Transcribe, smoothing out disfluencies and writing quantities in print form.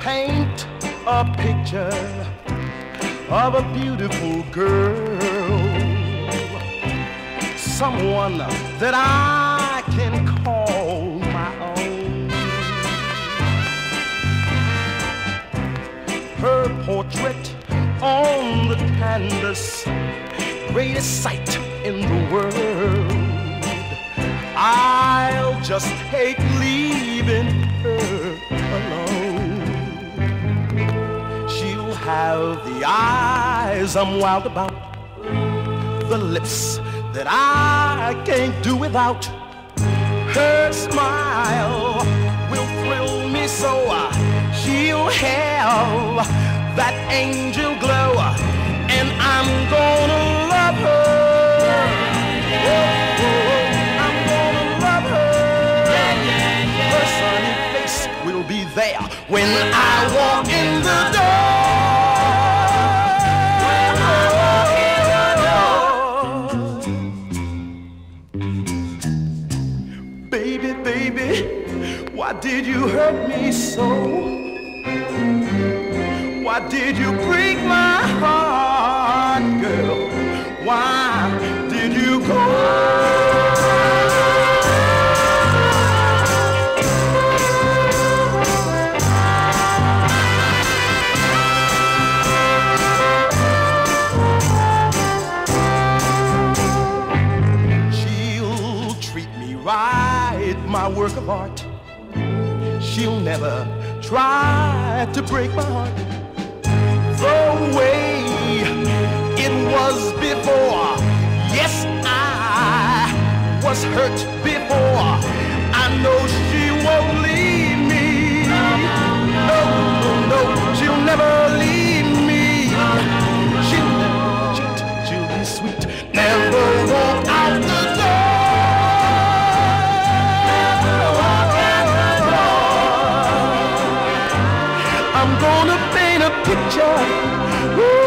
paint a picture of a beautiful girl, someone that I can call my own. Her portrait on the canvas, greatest sight in the world. I'll just hate leaving her alone. She'll have the eyes I'm wild about, the lips that I can't do without. Her smile will thrill me so. She'll have that angel glow, and I'm gonna love her. Oh, oh, I'm gonna love her. Her sunny face will be there when I walk in the door. Baby, baby, why did you hurt me so? Why did you break my heart, girl? Why did you go? She'll treat me right, my work of art. She'll never try to break my heart the way it was before. Yes, I was hurt before. I know she won't leave me. No, no, no, she'll never leave me. She'll never cheat, she'll be sweet, never walk out the door. I'm gonna paint a picture.